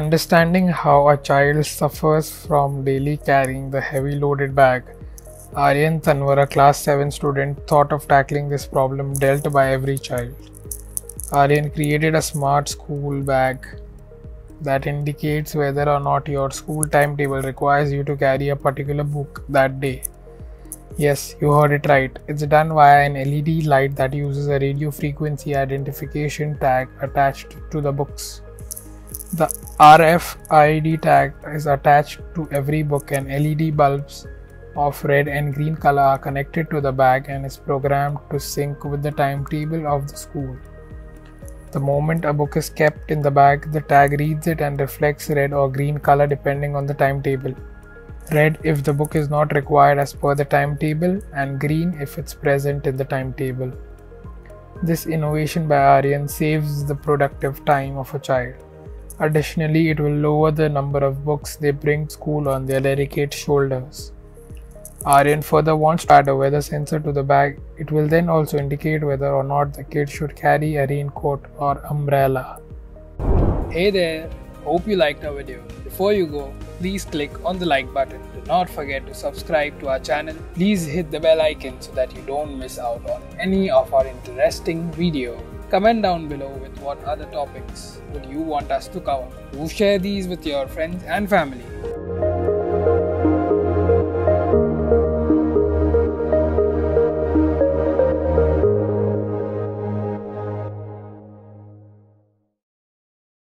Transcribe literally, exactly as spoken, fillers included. Understanding how a child suffers from daily carrying the heavy loaded bag, Aryan Tanwar, a class seven student, thought of tackling this problem dealt by every child. Aryan created a smart school bag that indicates whether or not your school timetable requires you to carry a particular book that day. Yes, you heard it right. It's done via an L E D light that uses a radio frequency identification tag attached to the books. The R F I D tag is attached to every book, and L E D bulbs of red and green color are connected to the bag and is programmed to sync with the timetable of the school. The moment a book is kept in the bag, the tag reads it and reflects red or green color depending on the timetable. Red if the book is not required as per the timetable, and green if it's present in the timetable. This innovation by Aryan saves the productive time of a child. Additionally, it will lower the number of books they bring to school on their delicate shoulders. Aryan further wants to add a weather sensor to the bag. It will then also indicate whether or not the kid should carry a raincoat or umbrella. Hey there, hope you liked our video. Before you go, please click on the like button. Do not forget to subscribe to our channel. Please hit the bell icon so that you don't miss out on any of our interesting videos. Comment down below with what other topics would you want us to cover. Do share these with your friends and family.